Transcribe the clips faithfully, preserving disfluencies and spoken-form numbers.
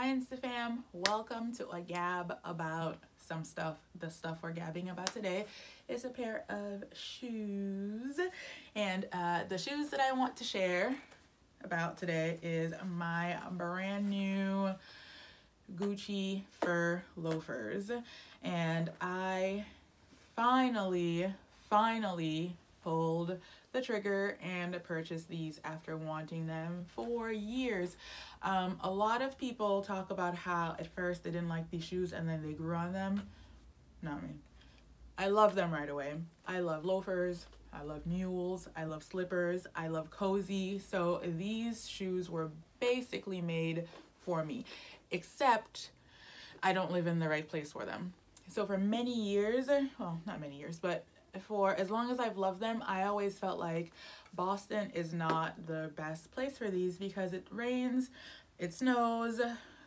Hi Instafam, welcome to a gab about some stuff. The stuff we're gabbing about today is a pair of shoes, and uh, the shoes that I want to share about today is my brand new Gucci fur loafers. And I finally, finally pulled the trigger and purchased these after wanting them for years. Um, a lot of people talk about how at first they didn't like these shoes and then they grew on them. Not me. I love them right away. I love loafers. I love mules. I love slippers. I love cozy. So these shoes were basically made for me, except I don't live in the right place for them. So for many years, well, not many years, but for as long as I've loved them, I always felt like Boston is not the best place for these because it rains, it snows,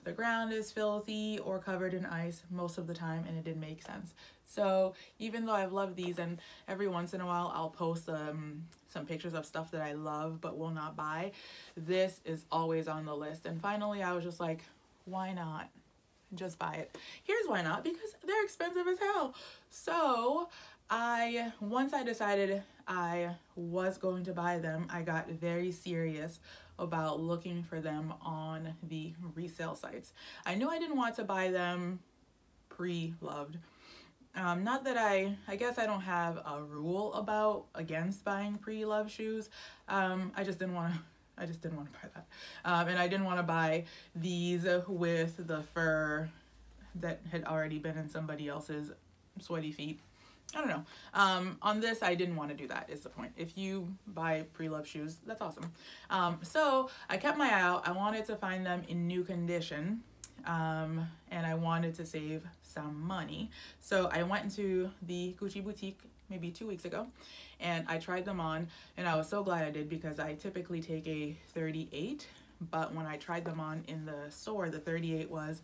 the ground is filthy or covered in ice most of the time, and it didn't make sense. So even though I've loved these, and every once in a while I'll post um, some pictures of stuff that I love but will not buy, this is always on the list. And finally I was just like, why not? Just buy it. Here's why not, because they're expensive as hell. So I, once I decided I was going to buy them, I got very serious about looking for them on the resale sites. I knew I didn't want to buy them pre-loved. Um, not that I, I guess I don't have a rule about against buying pre-loved shoes. Um, I just didn't want to I just didn't want to buy that. Um, and I didn't want to buy these with the fur that had already been in somebody else's sweaty feet. I don't know. Um, on this, I didn't want to do that, is the point. If you buy pre-loved shoes, that's awesome. Um, so I kept my eye out. I wanted to find them in new condition. Um, and I wanted to save some money. So I went into the Gucci boutique maybe two weeks ago, and I tried them on, and I was so glad I did because I typically take a thirty-eight, but when I tried them on in the store, the thirty-eight was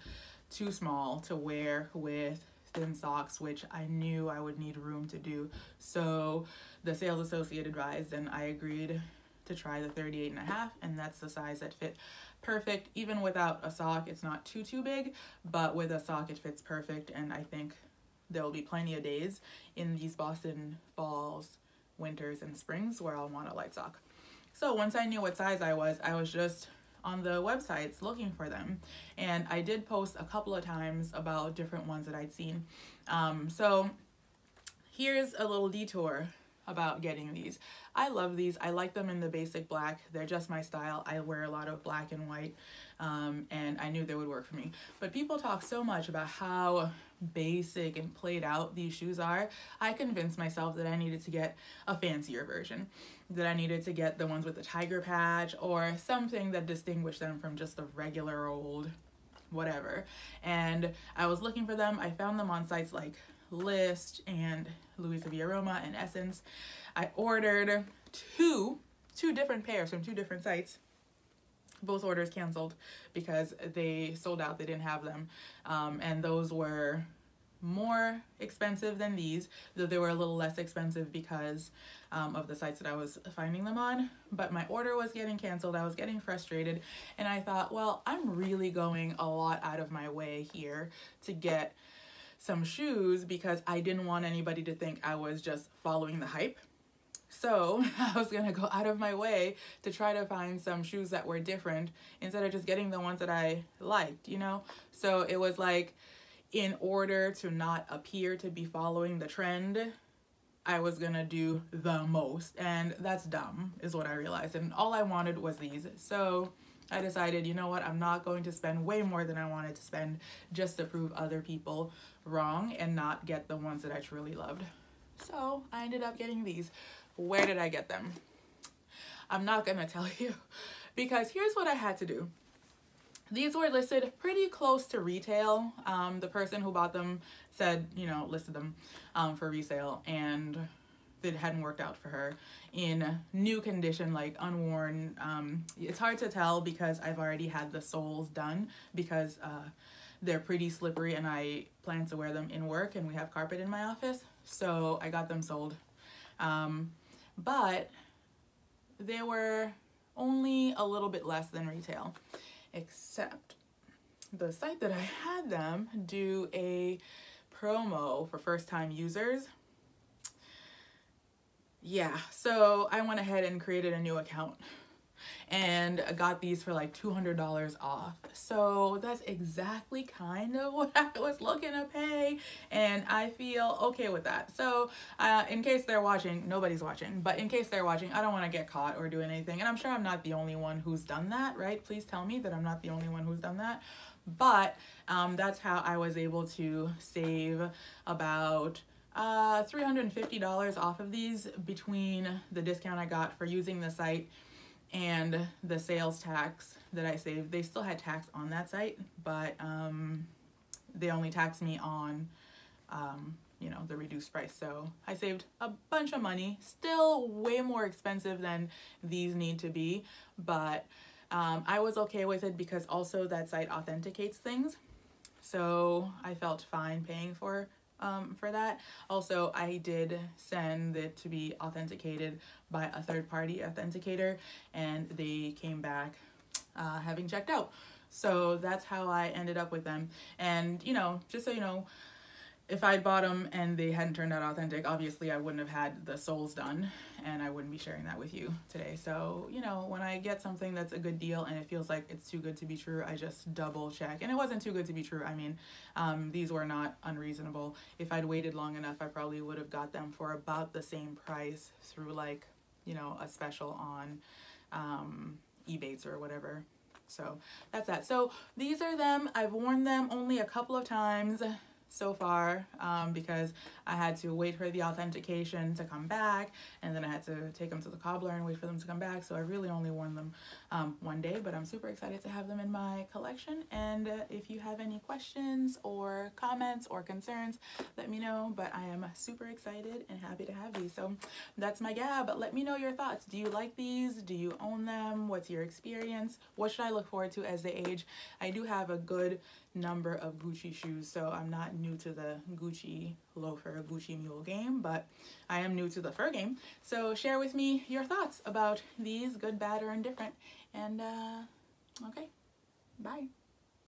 too small to wear with thin socks, which I knew I would need room to do. So the sales associate advised, and I agreed to try the thirty-eight and a half, and that's the size that fit perfect. Even without a sock, it's not too, too big, but with a sock, it fits perfect, and I think there will be plenty of days in these Boston falls, winters, and springs where I'll want a light sock. So once I knew what size I was, I was just on the websites looking for them. And I did post a couple of times about different ones that I'd seen. Um, so here's a little detour about getting these. I love these. I like them in the basic black. They're just my style. I wear a lot of black and white, um, and I knew they would work for me. But people talk so much about how basic and played out these shoes are. I convinced myself that I needed to get a fancier version, that I needed to get the ones with the tiger patch or something that distinguished them from just the regular old whatever. And I was looking for them. I found them on sites like List and Louisa Villaroma and Essence. I ordered two, two different pairs from two different sites. Both orders canceled because they sold out. They didn't have them. Um, and those were more expensive than these, though they were a little less expensive because um, of the sites that I was finding them on. But my order was getting canceled. I was getting frustrated. And I thought, well, I'm really going a lot out of my way here to get some shoes because I didn't want anybody to think I was just following the hype. So I was gonna go out of my way to try to find some shoes that were different instead of just getting the ones that I liked, you know? So it was like, in order to not appear to be following the trend, I was gonna do the most. And that's dumb, is what I realized. And all I wanted was these. So I decided, you know what, I'm not going to spend way more than I wanted to spend just to prove other people wrong and not get the ones that I truly loved. So I ended up getting these. Where did I get them? I'm not gonna tell you because here's what I had to do. These were listed pretty close to retail. Um, the person who bought them said, you know, listed them um, for resale, and that hadn't worked out for her in new condition, like unworn. Um, it's hard to tell because I've already had the soles done because uh, they're pretty slippery and I plan to wear them in work, and we have carpet in my office. So I got them sold. Um, but they were only a little bit less than retail, except the site that I had them do a promo for first-time users. Yeah, so I went ahead and created a new account and got these for like two hundred dollars off. So that's exactly kind of what I was looking to pay, and I feel okay with that. So uh, in case they're watching, nobody's watching, but in case they're watching, I don't want to get caught or do anything. And I'm sure I'm not the only one who's done that, right? Please tell me that I'm not the only one who's done that. But um, that's how I was able to save about uh, three hundred fifty dollars off of these between the discount I got for using the site and the sales tax that I saved. They still had tax on that site, but um, they only taxed me on, um, you know, the reduced price. So I saved a bunch of money, still way more expensive than these need to be, but um, I was okay with it because also that site authenticates things. So I felt fine paying for um, for that. Also, I did send it to be authenticated by a third-party authenticator, and they came back uh, having checked out. So that's how I ended up with them. And, you know, just so you know, if I'd bought them and they hadn't turned out authentic, obviously I wouldn't have had the soles done, and I wouldn't be sharing that with you today. So, you know, when I get something that's a good deal and it feels like it's too good to be true, I just double check. And it wasn't too good to be true. I mean, um, these were not unreasonable. If I'd waited long enough, I probably would have got them for about the same price through, like, you know, a special on um, Ebates or whatever. So that's that. So these are them. I've worn them only a couple of times so far, um, because I had to wait for the authentication to come back, and then I had to take them to the cobbler and wait for them to come back. So I really only worn them um, one day, but I'm super excited to have them in my collection. And uh, if you have any questions or comments or concerns, let me know, but I am super excited and happy to have these. So that's my gab. Let me know your thoughts. Do you like these? Do you own them? What's your experience? What should I look forward to as they age? I do have a good number of Gucci shoes, so I'm not new to the Gucci loafer, Gucci mule game, but I am new to the fur game. So share with me your thoughts about these, good, bad, or indifferent. And uh, okay, bye.